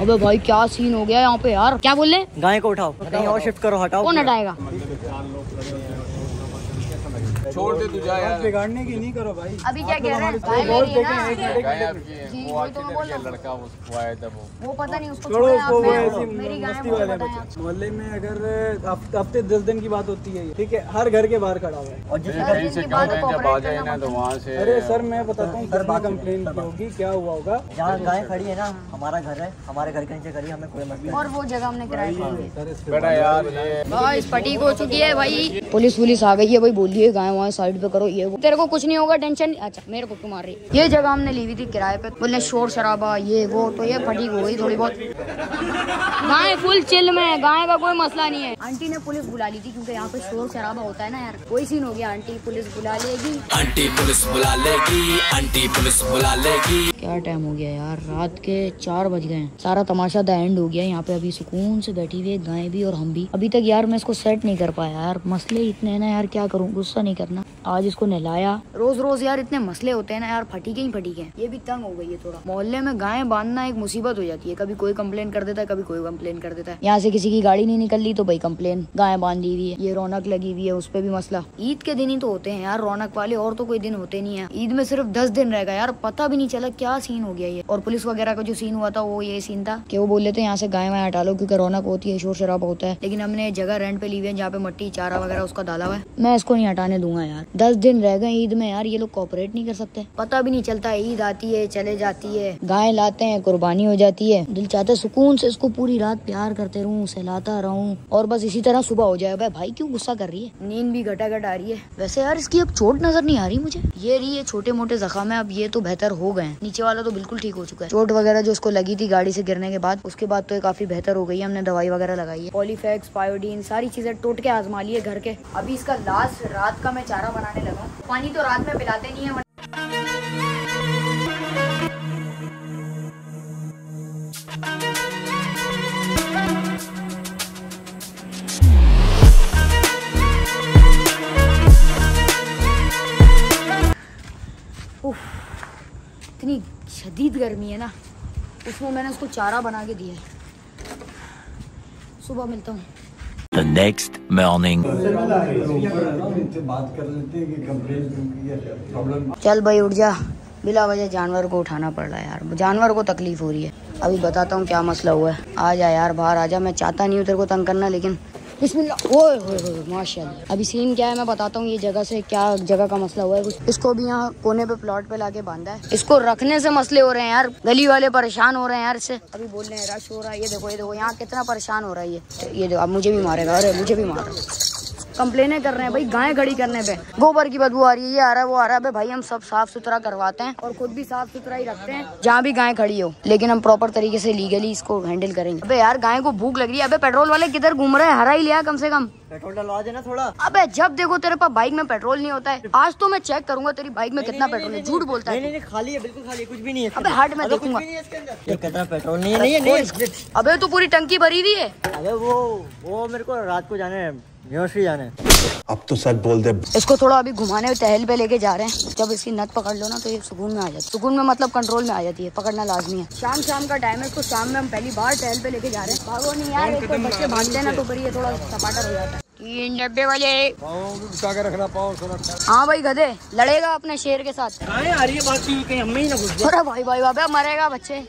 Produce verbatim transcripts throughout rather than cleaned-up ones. अबे भाई क्या सीन हो गया यहाँ पे यार। क्या बोल रहे, गाय को उठाओ, कहीं और शिफ्ट करो, हटाओ। कौन हटाएगा, छोड़ दे तुझे यार, बिगाड़ने की नहीं करो भाई। अभी क्या कह रहे हैं भाई, बहुत देखें आपकी वो आके लड़का उसको आया था, वो वो पता नहीं उसको छोड़ो उसको, वो ऐसी मस्ती वाले बच्चे। मोहल्ले में अगर हफ्ते दस दिन की बात होती है, ठीक है, हर घर के बाहर खड़ा हुआ है। और जिस से बात जब आ जाए ना तो वहां से, अरे सर मैं बताता हूं घर में कंप्लेंट होगी, क्या हुआ होगा। जहां गाय खड़ी है ना, हमारा घर है, हमारे घर के नीचे खड़ी, हमें कोई मतलब। और वो जगह हमने किराए पर बेटा यार, ये पटी हो चुकी है भाई, पुलिस पुलिस आ गई है भाई। बोलिए गाय साइड पे करो, ये तेरे को कुछ नहीं होगा, टेंशन। अच्छा मेरे को क्यों मार रही। ये जगह हमने ली हुई थी किराए पे, बोले शोर शराबा ये वो, तो ये फटीक हो गई थोड़ी बहुत। गाय फुल चिल में है, गाय का कोई मसला नहीं है। आंटी ने पुलिस बुला ली थी क्योंकि यहाँ पे शोर शराबा होता है ना यार, कोई सीन हो गया। आंटी पुलिस बुला लेगी, आंटी पुलिस बुला लेगी, आंटी पुलिस बुला लेगी। क्या टाइम हो गया यार, रात के चार बज गए। सारा तमाशा द एंड हो गया यहाँ पे। अभी सुकून से बैठी हुई गाय भी और हम भी। अभी तक यार मैं इसको सेट नहीं कर पाया यार, मसले इतने है ना यार, क्या करूँ, गुस्सा नहीं करना। आज इसको नहलाया, रोज रोज यार इतने मसले होते हैं ना यार, फटीके ही फटीके। ये भी तंग हो गई है थोड़ा। मोहल्ले में गाय बांधना एक मुसीबत हो जाती है, कभी कोई कंप्लेन कर देता है, कभी कोई कंप्लेन कर देता है। यहाँ से किसी की गाड़ी नहीं निकल ली तो भाई कंप्लेन, गाय बांधी हुई है, ये रौनक लगी हुई है, उस पे भी मसला। ईद के दिन ही तो होते हैं यार रौनक वाले, और तो कोई दिन होते नहीं है। ईद में सिर्फ दस दिन रहेगा यार, पता भी नहीं चला क्या सीन हो गया ये। और पुलिस वगैरह का जो सीन हुआ था वो ये सीन था कि वो बोल लेते हैं यहाँ से गाय वाय हटा लो क्योंकि रौनक होती है, शोर शराबा होता है। लेकिन हमने जगह रेंट पे ली हुई है जहाँ पे मट्टी चारा वगैरह उसका डाला हुआ है। मैं इसको नहीं हटाने दूंगा यार, दस दिन रह गए ईद में यार, ये लोग कोऑपरेट नहीं कर सकते। पता भी नहीं चलता, ईद आती है चले जाती है, गाय लाते हैं कुर्बानी हो जाती है। दिल चाहता है सुकून से इसको पूरी रात प्यार करते रहूं, सहलाता रहूं, और बस इसी तरह सुबह हो जाए। भाई भाई क्यों गुस्सा कर रही है, नींद भी घटा घटा आ रही है। वैसे यार इसकी अब चोट नजर नहीं आ रही मुझे, ये रही है छोटे मोटे जख्म है। अब ये तो बेहतर हो गए, नीचे वाला तो बिल्कुल ठीक हो चुका है। चोट वगैरह जो उसको लगी थी गाड़ी से गिरने के बाद, उसके बाद तो ये काफी बेहतर हो गई है। हमने दवाई वगैरह लगाई है, पॉलीफेक्स पायोडीन सारी चीजें टोट के आजमा ली है घर के। अभी इसका लास्ट रात का मैं चारा बनाने लगा हूँ, पानी तो रात में पिलाते नहीं है। इतनी शदीद गर्मी है ना, उसमें मैंने उसको चारा बना के दिया है। सुबह मिलता हूँ। The next morning। चल भाई उठ जा, बिला वजह जानवर को उठाना पड़ रहा है यार, जानवर को तकलीफ हो रही है। अभी बताता हूँ क्या मसला हुआ है। आ जा यार बाहर आ जा, मैं चाहता नहीं हूँ तेरे को तंग करना, लेकिन बिस्मिल्लाह, ओए होए होए माशाल्लाह। अभी सीन क्या है मैं बताता हूँ, ये जगह से क्या जगह का मसला हुआ है कुछ। इसको भी यहाँ कोने पे प्लॉट पे लाके बांधा है, इसको रखने से मसले हो रहे हैं यार, गली वाले परेशान हो रहे हैं यार इससे। अभी बोल रहे हैं रश हो रहा है, ये देखो ये देखो यहाँ कितना परेशान हो रहा है ये ये देखो, अब मुझे भी मारेगा, अरे मुझे भी मार रहा है। कंप्लेने कर रहे हैं भाई गाय खड़ी करने पे, गोबर की बदबू आ रही है, ये आ रहा है वो आ रहा है। भाई हम सब साफ सुथरा करवाते हैं और खुद भी साफ सुथरा ही रखते हैं जहाँ भी गाय खड़ी हो, लेकिन हम प्रॉपर तरीके से लीगली इसको हैंडल करेंगे। अबे यार गाय को भूख लग रही है। अबे पेट्रोल वाले किधर घूम रहे हैं, हरा ही लिया कम से कम, पेट्रोल डलवा देना थोड़ा। अबे जब देखो तेरे पास बाइक में पेट्रोल नहीं होता है, आज तो मैं चेक करूंगा तेरी बाइक में कितना पेट्रोल है। झूठ बोलता है, नहीं नहीं खाली है, बिल्कुल खाली है, कुछ भी नहीं है। अबे हट मैं देखूंगा कितना पेट्रोल नहीं है, नहीं है नहीं। अबे तो पूरी टंकी भरी हुई है। अबे वो वो मेरे को रात को जाना है, न्यूज़ी जाना है। अब तो सच बोल दे। इसको थोड़ा अभी घुमाने टहल पे लेके जा रहे हैं, जब इसकी नत पकड़ लो ना तो ये सुकून में आ जाती है। सुकून में मतलब कंट्रोल में आ जाती है, पकड़ना लाजमी है। शाम शाम का टाइम है, इसको शाम में हम पहली बार टहल पे लेके जा रहे हैं। भागो नहीं यार, एक बच्चे भागते ना तो फिर ये थोड़ा सपाटा हो जाता है। तीन डब्बे वाले बिछा के रखना पाओ। हाँ भाई गधे लड़ेगा अपने शेर के साथ। भाई भाई बाबा मरेगा, बच्चे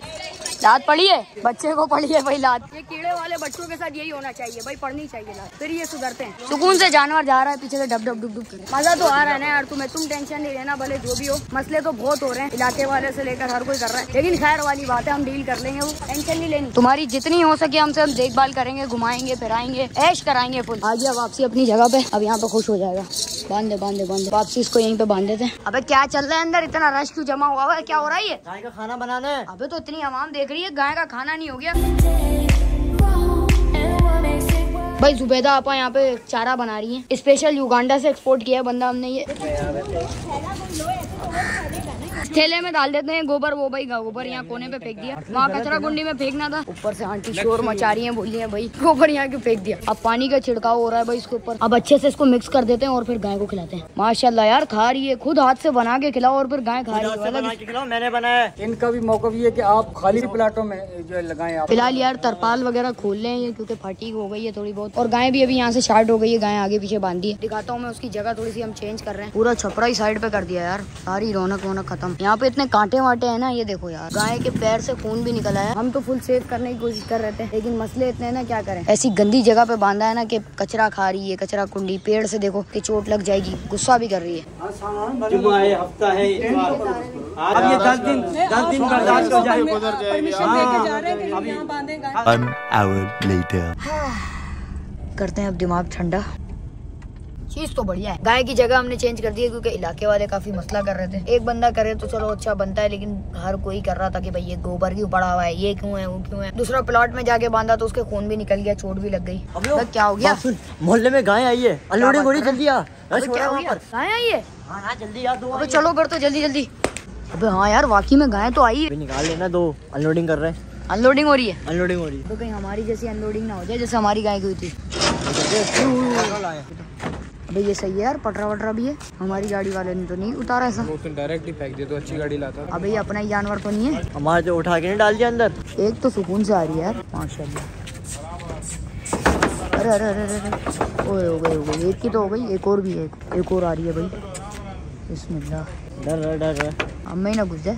लात पड़ी है, बच्चे को पड़ी है भाई लात। ये कीड़े वाले बच्चों के साथ यही होना चाहिए भाई, पढ़नी चाहिए लात, फिर ये सुधरते हैं। सुकून से जानवर जा रहा है पीछे से, डब डब डुब डुब कर मजा तो आ रहा है ना यार तुम्हें। तुम टेंशन नहीं लेना, भले जो भी हो, मसले तो बहुत हो रहे हैं, इलाके वाले से लेकर हर कोई कर रहा है, लेकिन खैर वाली बात है, हम डील कर लेंगे, वो टेंशन नहीं लेनी। तुम्हारी जितनी हो सके हमसे हम देखभाल करेंगे, घुमाएंगे फिराएंगे, ऐश कराएंगे फुल। आ गया वापसी अपनी जगह पे, अब यहाँ पे खुश हो जाएगा। बांधे बांधे बांधे वापसी इसको यहीं पे बांध देते हैं। अबे क्या चल रहा है अंदर, इतना रश क्यों जमा हुआ है, क्या हो रहा है? गाय का खाना बनाना है। अबे तो इतनी आवाम देख रही है, गाय का खाना नहीं हो गया। भाई जुबैदा आपा यहाँ पे चारा बना रही है, स्पेशल युगांडा से एक्सपोर्ट किया है बंदा हमने ये। थैले में डाल देते हैं गोबर, वो भाई गोबर यहाँ कोने पे फेंक दिया, वहाँ कचरा कुंडी में फेंकना था। ऊपर से आंटी शोर मचा रही है, बोली है भाई गोबर यहाँ क्यों फेंक दिया। अब पानी का छिड़काव हो रहा है भाई इसके ऊपर, अब अच्छे से इसको मिक्स कर देते हैं और फिर गाय को खिलाते हैं। माशाल्लाह यार खा रही है, खुद हाथ से बना के खिलाओ और फिर गाय खा रही है। मैंने बनाया, इनका भी मौका भी है की आप खाली प्लाटों में जो लगाए। फिलहाल यार तरपाल वगैरह खोल लें क्योंकि फटी हो गई है थोड़ी बहुत, और गाय भी अभी यहाँ से स्टार्ट हो गई है, गाय आगे पीछे बांधी है। दिखाता हूँ मैं उसकी जगह थोड़ी सी हम चेंज कर रहे हैं, पूरा छपरा ही साइड पे कर दिया यार, सारी रौनक वौनक खत्म। यहाँ पे इतने कांटे वाटे हैं ना, ये देखो यार गाय के पैर से खून भी निकला है। हम तो फुल सेव करने की कोशिश कर रहे थे लेकिन मसले इतने हैं ना, क्या करें। ऐसी गंदी जगह पे बांधा है ना कि कचरा खा रही है, कचरा कुंडी, पेड़ से देखो कि चोट लग जाएगी, गुस्सा भी कर रही है। करते हैं अब दिमाग ठंडा, चीज तो बढ़िया है। गाय की जगह हमने चेंज कर दी है क्योंकि इलाके वाले काफी मसला कर रहे थे। एक बंदा करे तो चलो अच्छा बनता है, लेकिन हर कोई कर रहा था कि भाई ये गोबर क्यों पड़ा हुआ है, ये क्यों है, वो क्यों है। दूसरा प्लॉट में जाके बांधा तो उसके खून भी निकल गया, चोट भी लग गई। तो क्या हो गया, मोहल्ले में गाय आई है, अलोड़ी घोड़ी जल्दी आ, क्या हो गया गाय आई है, जल्दी आ दो, चलो कर तो जल्दी जल्दी। अबे हाँ यार वाकई में गाय तो आई है, निकाल लेना दो, अनलोडिंग कर रहे हैं, अनलोडिंग हो रही है, अनलोडिंग हो रही है। तो कहीं हमारी जैसी अनलोडिंग ना हो जाए जैसे हमारी गाय की हुई थी। भाई ये सही है यार, पटरा वटरा भी है, हमारी गाड़ी वाले ने तो नहीं उतारा ऐसा, वो तो डायरेक्ट ही फेंक दिया, तो अच्छी गाड़ी लाता। अबे अपना ही जानवर तो नहीं है, हमारा जो उठा के नहीं डाल दिया अंदर। एक तो सुकून से आ रही है यार माशाल्लाह। अरे अरे अरे अरे हो गई हो गई, एक की तो हो गई, एक और भी है, एक और आ रही है भाई, बिस्मिल्लाह। डर रहा डर रहा, अब मैं ना घुस जाए,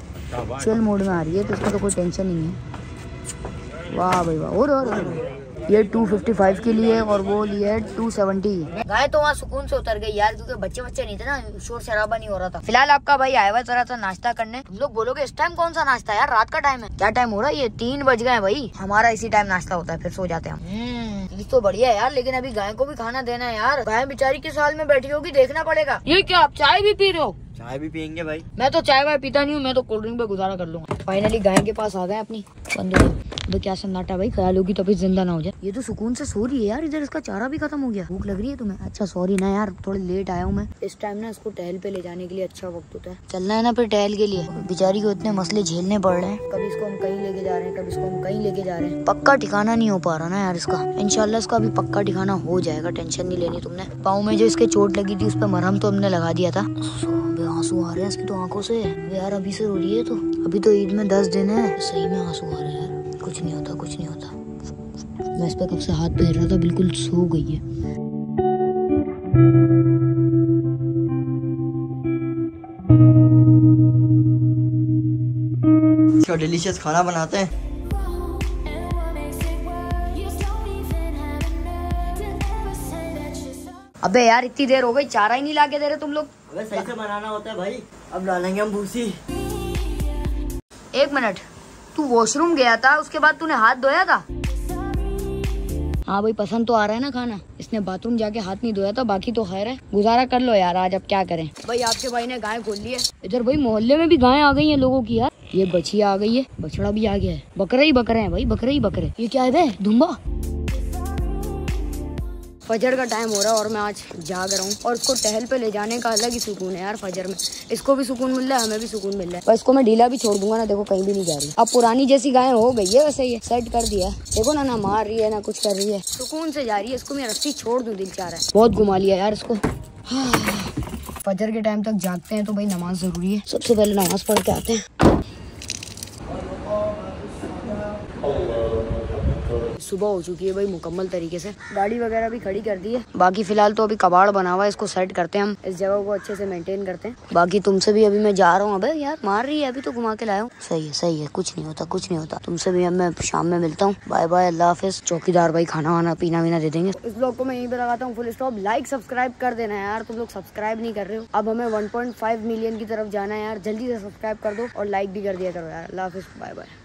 चल मोड में आ रही है तो उसका तो कोई टेंशन ही नहीं है। वाह भाई वाह, और ये टू फिफ्टी फाइव की लिए और वो लिए टू सेवेंटी। गाय तो वहाँ सुकून से उतर गई यार क्योंकि बच्चे बच्चे नहीं थे ना, शोर शराबा नहीं हो रहा था। फिलहाल आपका भाई आया हुआ जरा सा नाश्ता करने। तुम लोग बोलोगे इस टाइम कौन सा नाश्ता यार, रात का टाइम है, क्या टाइम हो रहा है, ये तीन बज गए भाई, हमारा इसी टाइम नाश्ता होता है फिर सो जाते हैं हम। ये तो बढ़िया है यार, लेकिन अभी गाय को भी खाना देना है यार, गाय बेचारी किस हाल में बैठी होगी देखना पड़ेगा। ये क्या आप चाय भी पी रहे हो? चाय भी पियेंगे भाई, मैं तो चाय वाय पीता नहीं हूँ, मैं तो कोल्ड ड्रिंक पे गुजारा कर लूंगा। फाइनली गाय के पास आ गए अपनी बंदूक, क्या सन्नाटा भाई, ख्याल होगी तो फिर जिंदा ना हो जाए। ये तो सुकून से सो रही है यार, इधर इसका चारा भी खत्म हो गया। भूख लग रही है तुम्हें? अच्छा सॉरी ना यार थोड़ी लेट आया हूँ मैं, इस टाइम ना इसको टहल पे ले जाने के लिए अच्छा वक्त होता है, चलना है ना फिर टहल के लिए। बेचारी को इतने मसले झेलने पड़ रहे हैं, कभी इसको हम कहीं लेके जा रहे हैं, कभी इसको हम कहीं लेके जा रहे हैं, पक्का ठिकाना नहीं हो पा रहा ना यार इसका। इंशाल्लाह इसका अभी पक्का ठिकाना हो जाएगा, टेंशन नहीं लेनी तुमने। पाँव में जो इसके चोट लगी थी उस पर मरहम तो हमने लगा दिया था। आंसू आ रहे हैं इसकी तो आंखों से यार, अभी से रो रही है तो, अभी तो ईद में दस दिन है, सही में आंसू आ रहे हैं यार। कुछ नहीं होता कुछ नहीं होता, मैं इस पर कब से हाथ फेर रहा था, बिल्कुल सो गई है। क्या डिलीशियस खाना बनाते हैं। अबे यार इतनी देर हो गई, चारा ही नहीं लाके दे रहे तुम लोग। अबे सही से बनाना होता है भाई, अब डालेंगे हम भूसी। एक मिनट, तू वॉशरूम गया था उसके बाद तूने हाथ धोया था? हाँ भाई पसंद तो आ रहा है ना खाना, इसने बाथरूम जाके हाथ नहीं धोया था, बाकी तो खैर है, गुजारा कर लो यार आज, अब क्या करें। भाई आपके भाई ने गाय खोल ली है, इधर भाई मोहल्ले में भी गाय आ गई है लोगों की यार, ये बछिया आ गई है, बछड़ा भी आ गया है, बकरे ही बकरे हैं भाई, बकरे ही बकरे। ये क्या है भाई धुम्बा? फजर का टाइम हो रहा है और मैं आज जाग रहा हूँ, और इसको टहल पे ले जाने का अलग ही सुकून है यार, फजर में इसको भी सुकून मिल रहा है, हमें भी सुकून मिल रहा है। पर इसको मैं ढीला भी छोड़ दूंगा ना, देखो कहीं भी नहीं जा रही। अब पुरानी जैसी गाय हो गई है, वैसे ये सेट कर दिया है, देखो ना ना मार रही है ना कुछ कर रही है, सुकून से जा रही है। इसको मैं रस्सी छोड़ दूँ, दिल चाह रहा है, बहुत घुमा लिया यार इसको। हाँ। फजर के टाइम तक जागते हैं तो भाई नमाज जरूरी है, सबसे पहले नमाज पढ़ के आते हैं। सुबह हो चुकी है भाई मुकम्मल तरीके से, गाड़ी वगैरह भी खड़ी कर दी है, बाकी फिलहाल तो अभी कबाड़ बना हुआ है, इसको सेट करते हैं हम, इस जगह को अच्छे से मेंटेन करते हैं। बाकी तुमसे भी अभी मैं जा रहा हूँ, अबे यार मार रही है, अभी तो घुमा के लाया हूँ। सही है सही है, कुछ नहीं होता कुछ नहीं होता, तुमसे भी अब मैं शाम में मिलता हूँ, बाय बाय, अल्लाह हाफिज। चौकीदार भाई खाना वाना पीना वीना दे देंगे। इस ब्लॉग को मैं यहीं पे लगाता हूँ फुल स्टॉप। लाइक सब्सक्राइब कर देना यार, तुम लोग सब्सक्राइब नहीं कर रहे हो, अब हमें वन पॉइंट फाइव मिलियन की तरफ जाना है यार, जल्दी से सब्सक्राइब कर दो और लाइक भी कर दिया करो यार। अल्लाह हाफिज, बाय बाय।